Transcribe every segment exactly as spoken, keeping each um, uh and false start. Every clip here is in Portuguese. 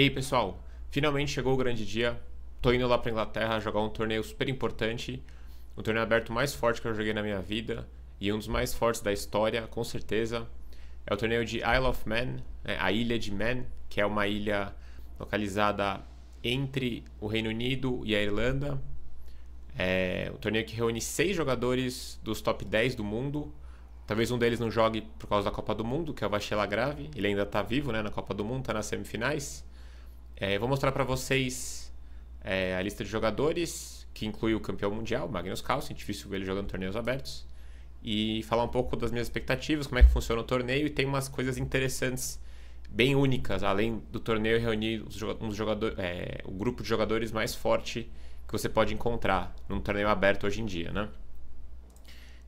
E aí, pessoal, finalmente chegou o grande dia. Tô indo lá pra Inglaterra jogar um torneio super importante, um torneio aberto mais forte que eu joguei na minha vida e um dos mais fortes da história, com certeza. É o torneio de Isle of Man, né? A Ilha de Man, que é uma ilha localizada entre o Reino Unido e a Irlanda. É um torneio que reúne seis jogadores dos top dez do mundo. Talvez um deles não jogue por causa da Copa do Mundo, que é o Vachier-Lagrave. Ele ainda está vivo, né, na Copa do Mundo, está nas semifinais. É, eu vou mostrar para vocês é, a lista de jogadores, que inclui o campeão mundial, Magnus Carlsen. Difícil ver ele jogando torneios abertos. E falar um pouco das minhas expectativas, como é que funciona o torneio. E tem umas coisas interessantes, bem únicas, além do torneio reunir os joga uns jogador é, o grupo de jogadores mais forte que você pode encontrar num torneio aberto hoje em dia, né?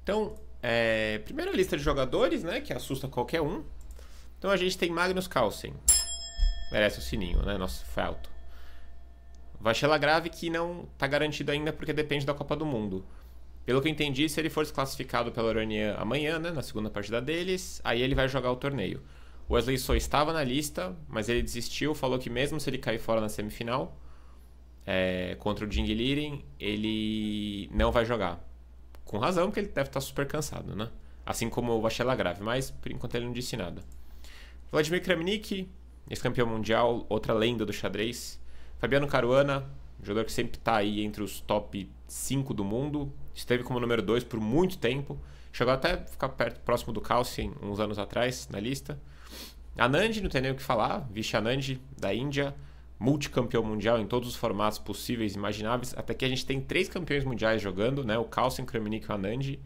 Então, é, primeira lista de jogadores, né, que assusta qualquer um. Então a gente tem Magnus Carlsen, merece o sininho, né? Nossa, foi alto. Vachier-Lagrave, que não está garantido ainda porque depende da Copa do Mundo. Pelo que eu entendi, se ele for desclassificado pela Urânia amanhã, né, na segunda partida deles, aí ele vai jogar o torneio. Wesley So estava na lista, mas ele desistiu, falou que mesmo se ele cair fora na semifinal, É, contra o Ding Liren, ele não vai jogar. Com razão, porque ele deve estar super cansado, né? Assim como o Vachier-Lagrave, mas por enquanto ele não disse nada. Vladimir Kramnik, ex-campeão mundial, outra lenda do xadrez. Fabiano Caruana, jogador que sempre está aí entre os top cinco do mundo. Esteve como número dois por muito tempo. Chegou até a ficar perto, próximo do Carlsen uns anos atrás na lista. Anand, não tem nem o que falar. Vixe, Anand, da Índia, multicampeão mundial em todos os formatos possíveis e imagináveis. Até que a gente tem três campeões mundiais jogando, né? O Carlsen, Kramnik e o Anand,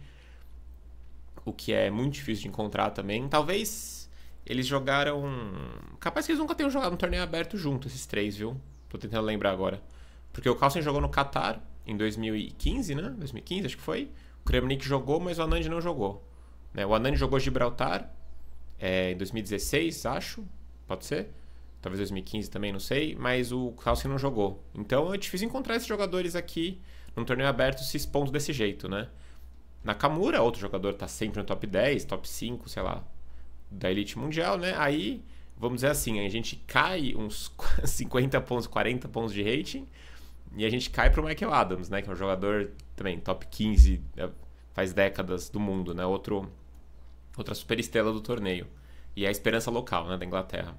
o que é muito difícil de encontrar também. Talvez eles jogaram... Capaz que eles nunca tenham jogado um torneio aberto junto, esses três, viu? Tô tentando lembrar agora. Porque o Carlsen jogou no Qatar em dois mil e quinze, né? dois mil e quinze, acho que foi. O Kramnik jogou, mas o Anand não jogou, né? O Anand jogou Gibraltar é, em dois mil e dezesseis, acho. Pode ser? Talvez dois mil e quinze também, não sei, mas o Carlsen não jogou. Então é difícil encontrar esses jogadores aqui num torneio aberto se expondo desse jeito, né? Nakamura, outro jogador, tá sempre no top dez, top cinco, sei lá, da elite mundial, né? Aí, vamos dizer assim, a gente cai uns cinquenta pontos, quarenta pontos de rating e a gente cai pro Michael Adams, né? Que é um jogador também top quinze, faz décadas do mundo, né? Outro, outra super estrela do torneio. E é a esperança local, né, da Inglaterra.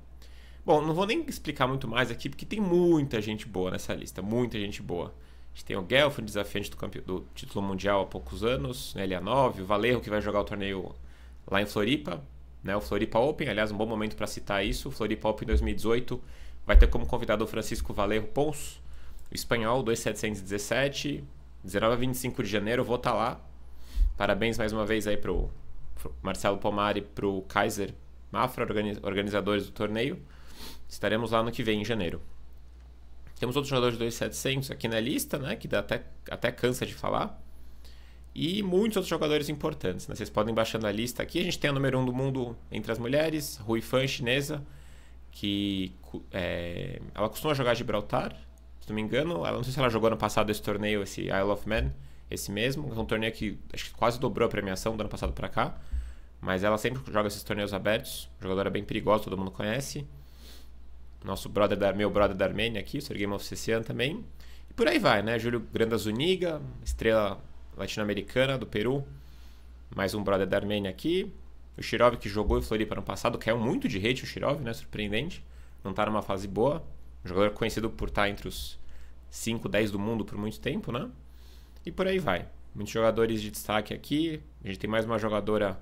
Bom, não vou nem explicar muito mais aqui, porque tem muita gente boa nessa lista, muita gente boa. A gente tem o Gelford, desafiante do, campe... do título mundial há poucos anos, né, L A nove, o Valeiro, que vai jogar o torneio lá em Floripa, né, o Floripa Open, aliás, um bom momento para citar isso. O Floripa Open dois mil e dezoito vai ter como convidado o Francisco Valero Pons, o espanhol, dois mil setecentos e dezessete, dezenove a vinte e cinco de janeiro, eu vou estar lá. Parabéns mais uma vez aí pro, pro Marcelo Pomari e pro Kaiser Mafra, organiz... organizadores do torneio. Estaremos lá no que vem, em janeiro. Temos outros jogadores de dois mil e setecentos aqui na lista, né? Que dá até, até cansa de falar. E muitos outros jogadores importantes, né? Vocês podem baixar na lista aqui. A gente tem a número um do mundo entre as mulheres, Rui Fan, chinesa, que é, ela costuma jogar Gibraltar, se não me engano. Ela, não sei se ela jogou no passado esse torneio, esse Isle of Man, esse mesmo. É um torneio que acho que quase dobrou a premiação do ano passado para cá. Mas ela sempre joga esses torneios abertos. Jogadora bem perigosa, todo mundo conhece. Nosso brother da, meu brother da Armênia aqui, o Serguei Mofissian também. E por aí vai, né? Júlio Granda Zuniga, estrela latino-americana do Peru. Mais um brother da Armênia aqui. O Shirov, que jogou em Floripa no passado, caiu muito de rate o Shirov, né? Surpreendente. Não tá numa fase boa. Um jogador conhecido por estar entre os cinco, dez do mundo por muito tempo, né? E por aí vai. Muitos jogadores de destaque aqui. A gente tem mais uma jogadora,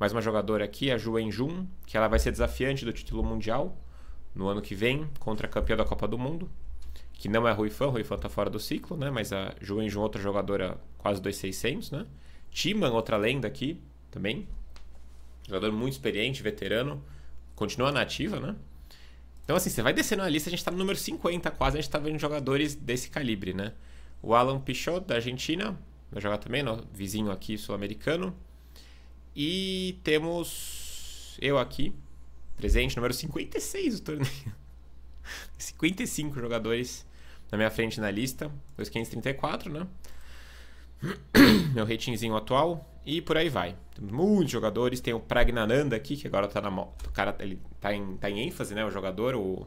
mais uma jogadora aqui, a Ju Wenjun, que ela vai ser desafiante do título mundial no ano que vem, contra a campeã da Copa do Mundo, que não é Rui Fan. Rui Fan tá fora do ciclo, né? Mas a Ju Wenjun, outra jogadora quase dois mil e seiscentos, né? Timan, outra lenda aqui também. Jogador muito experiente, veterano. Continua na ativa, né? Então, assim, você vai descendo na lista, a gente tá no número cinquenta quase, a gente tá vendo jogadores desse calibre, né? O Alan Pichot, da Argentina, vai jogar também, no vizinho aqui sul-americano. E temos eu aqui, presente, número cinquenta e seis do torneio. cinquenta e cinco jogadores na minha frente na lista. dois mil quinhentos e trinta e quatro, né? Meu ratingzinho atual. E por aí vai. Temos muitos jogadores. Tem o Pragnananda aqui, que agora tá na... O cara, ele tá em, tá em ênfase, né? O jogador, o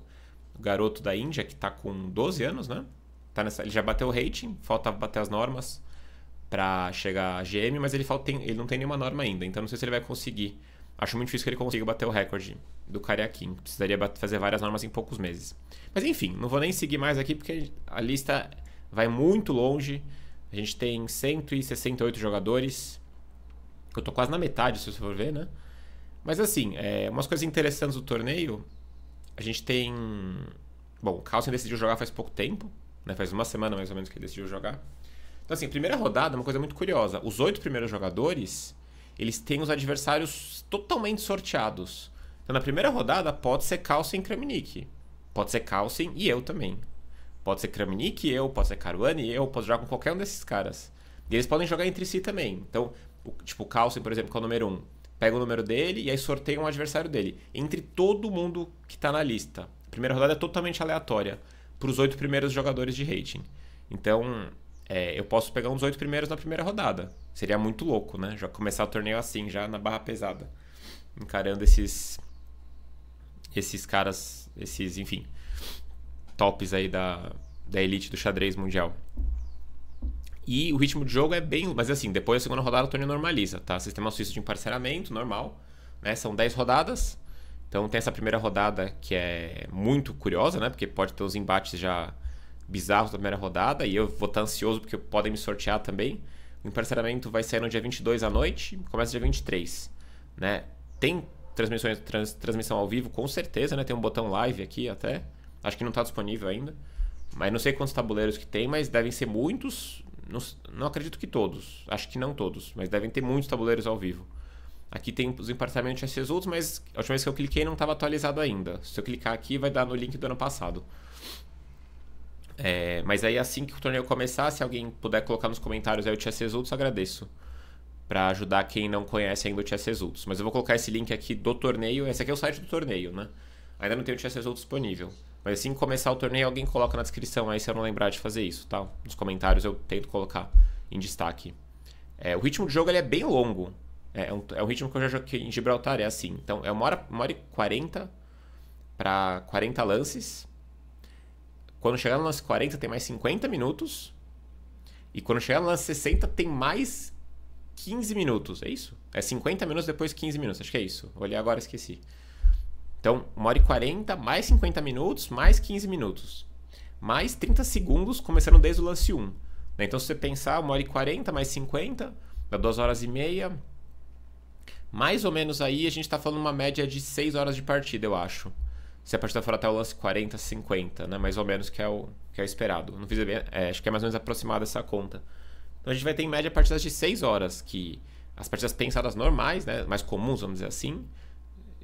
o garoto da Índia, que está com doze anos, né? Tá nessa, ele já bateu o rating, falta bater as normas para chegar a G M, mas ele, falta, tem, ele não tem nenhuma norma ainda, então não sei se ele vai conseguir. Acho muito difícil que ele consiga bater o recorde do Karjakin, precisaria fazer várias normas em poucos meses. Mas enfim, não vou nem seguir mais aqui porque a lista vai muito longe. A gente tem cento e sessenta e oito jogadores. Eu tô quase na metade, se você for ver, né? Mas assim, é, umas coisas interessantes do torneio. A gente tem... Bom, o Carlsen decidiu jogar faz pouco tempo, né? Faz uma semana mais ou menos que ele decidiu jogar. Então assim, primeira rodada, uma coisa muito curiosa. Os oito primeiros jogadores, eles têm os adversários totalmente sorteados. Então na primeira rodada pode ser Carlsen e Kramnik. Pode ser Carlsen e eu também. Pode ser Kramnik e eu, pode ser Caruana e eu, posso jogar com qualquer um desses caras. E eles podem jogar entre si também. Então, o, tipo, o Carlsen, por exemplo, que é o número um, pega o número dele e aí sorteia um adversário dele. Entre todo mundo que tá na lista. A primeira rodada é totalmente aleatória para os oito primeiros jogadores de rating. Então, é, eu posso pegar uns oito primeiros na primeira rodada. Seria muito louco, né? Já começar o torneio assim, já na barra pesada. Encarando esses... Esses caras... Esses, enfim... tops aí da, da elite do xadrez mundial. E o ritmo de jogo é bem... Mas assim, depois da segunda rodada o torneio normaliza, tá? Sistema suíço de emparceramento, normal, né? São dez rodadas. Então tem essa primeira rodada que é muito curiosa, né? Porque pode ter uns embates já bizarros da primeira rodada. E eu vou estar ansioso porque podem me sortear também. O emparceramento vai sair no dia vinte e dois à noite. Começa dia vinte e três, né? Tem transmissões, trans, transmissão ao vivo, com certeza, né? Tem um botão live aqui até. Acho que não está disponível ainda, mas não sei quantos tabuleiros que tem, mas devem ser muitos, não, não acredito que todos, acho que não todos, mas devem ter muitos tabuleiros ao vivo. Aqui tem os emparceramentos de Chess Results, mas a última vez que eu cliquei não estava atualizado ainda. Se eu clicar aqui vai dar no link do ano passado. É, mas aí assim que o torneio começar, se alguém puder colocar nos comentários aí o Chess Results, agradeço. Para ajudar quem não conhece ainda o Chess Results. Mas eu vou colocar esse link aqui do torneio, esse aqui é o site do torneio, né? Ainda não tem o Chess Results disponível. Mas assim que começar o torneio, alguém coloca na descrição aí se eu não lembrar de fazer isso, tá? Nos comentários eu tento colocar em destaque. É, o ritmo de jogo ele é bem longo. É um, é um ritmo que eu já joguei em Gibraltar, é assim. Então é uma hora, uma hora e quarenta para quarenta lances. Quando chegar no lance quarenta tem mais cinquenta minutos. E quando chegar no lance sessenta tem mais quinze minutos, é isso? É cinquenta minutos depois quinze minutos, acho que é isso. Olhei agora e esqueci. Então, uma hora e quarenta, mais cinquenta minutos, mais quinze minutos. Mais trinta segundos, começando desde o lance um. Então, se você pensar, uma hora e quarenta, mais cinquenta, dá duas horas e meia. Mais ou menos aí, a gente está falando uma média de seis horas de partida, eu acho. Se a partida for até o lance quarenta, cinquenta, né? Mais ou menos que é o, que é o esperado. Não fiz bem, é, acho que é mais ou menos aproximada essa conta. Então, a gente vai ter, em média, partidas de seis horas, que as partidas pensadas normais, né? Mais comuns, vamos dizer assim,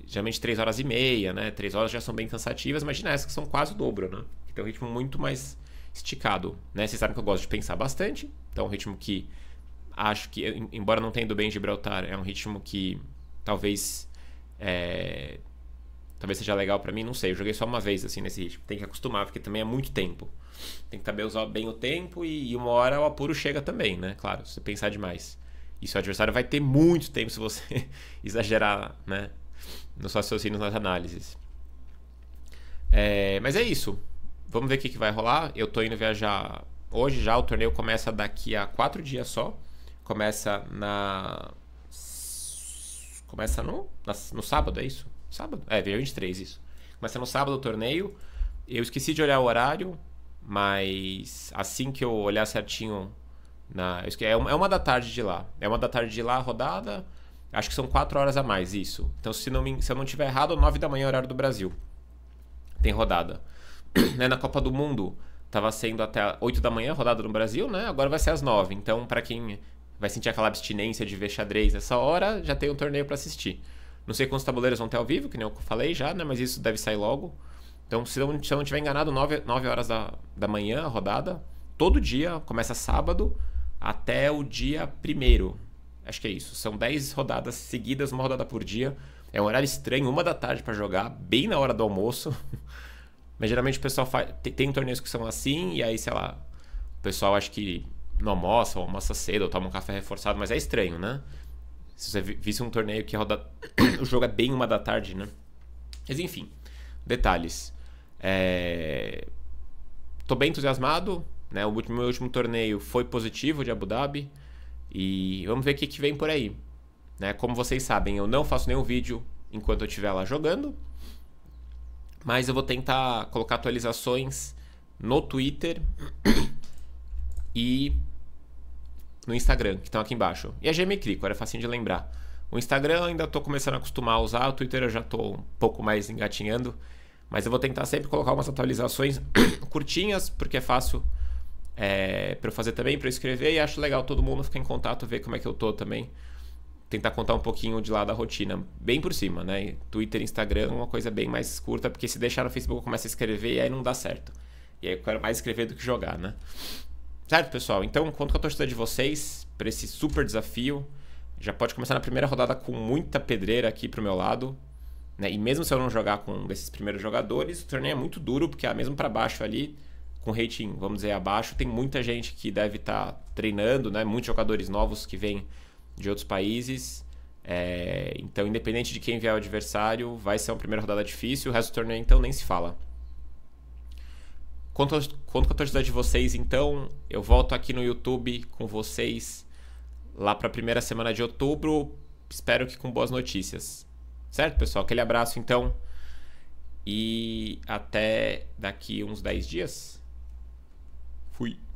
geralmente três horas e meia, né? três horas já são bem cansativas. Imagina essas que são quase o dobro, né? Que tem um ritmo muito mais esticado, né? Vocês sabem que eu gosto de pensar bastante. Então é um ritmo que acho que, embora não tenha ido bem em Gibraltar, é um ritmo que talvez é, talvez seja legal pra mim, não sei. Eu joguei só uma vez assim nesse ritmo. Tem que acostumar, porque também é muito tempo. Tem que saber usar bem o tempo e, e uma hora o apuro chega também, né? Claro, se você pensar demais. E seu adversário vai ter muito tempo se você exagerar, né? Nos raciocínios, nas análises. É, mas é isso. Vamos ver o que, que vai rolar. Eu tô indo viajar hoje já. O torneio começa daqui a quatro dias só. Começa na... Começa no... Na, no sábado, é isso? Sábado? É, vinte e três, isso. Começa no sábado o torneio. Eu esqueci de olhar o horário, mas assim que eu olhar certinho... Na, eu esque... é, uma, é uma da tarde de lá. É uma da tarde de lá a rodada... Acho que são quatro horas a mais, isso. Então, se, não me, se eu não tiver errado, nove da manhã é horário do Brasil. Tem rodada. Né, na Copa do Mundo, estava sendo até oito da manhã rodada no Brasil, né? Agora vai ser às nove. Então, para quem vai sentir aquela abstinência de ver xadrez nessa hora, já tem um torneio para assistir. Não sei quantos tabuleiros vão ter ao vivo, que nem eu falei já, né? Mas isso deve sair logo. Então, se eu, se eu não tiver enganado, nove horas da, da manhã a rodada. Todo dia, começa sábado até o dia primeiro. Acho que é isso, são dez rodadas seguidas, uma rodada por dia. É um horário estranho, uma da tarde pra jogar, bem na hora do almoço. Mas geralmente o pessoal faz... tem, tem torneios que são assim, e aí, sei lá, o pessoal acho que não almoça, ou almoça cedo, ou toma um café reforçado, mas é estranho, né? Se você visse um torneio que roda... o jogo é bem uma da tarde, né? Mas enfim, detalhes. É... Tô bem entusiasmado, né? O meu último torneio foi positivo de Abu Dhabi. E vamos ver o que, que vem por aí, né? Como vocês sabem, eu não faço nenhum vídeo enquanto eu estiver lá jogando, mas eu vou tentar colocar atualizações no Twitter e no Instagram, que estão aqui embaixo. E a G M Krikor, é facinho de lembrar. O Instagram eu ainda estou começando a acostumar a usar, o Twitter eu já estou um pouco mais engatinhando, mas eu vou tentar sempre colocar umas atualizações curtinhas, porque é fácil é, para eu fazer também, para eu escrever, e acho legal todo mundo ficar em contato, ver como é que eu tô também. Tentar contar um pouquinho de lá da rotina, bem por cima, né? Twitter, Instagram, uma coisa bem mais curta, porque se deixar no Facebook eu começo a escrever e aí não dá certo. E aí eu quero mais escrever do que jogar, né? Certo, pessoal? Então, conto com a torcida de vocês para esse super desafio. Já pode começar na primeira rodada com muita pedreira aqui pro meu lado, né? E mesmo se eu não jogar com um desses primeiros jogadores, o torneio é muito duro, porque ah, mesmo para baixo ali, com rating, vamos dizer, abaixo, tem muita gente que deve estar tá treinando, né? Muitos jogadores novos que vêm de outros países, é... então independente de quem vier o adversário, vai ser uma primeira rodada difícil, o resto do torneio então nem se fala. Conto, conto com a torcida de vocês então, eu volto aqui no YouTube com vocês lá para a primeira semana de outubro, espero que com boas notícias. Certo, pessoal? Aquele abraço então e até daqui uns dez dias. Fui!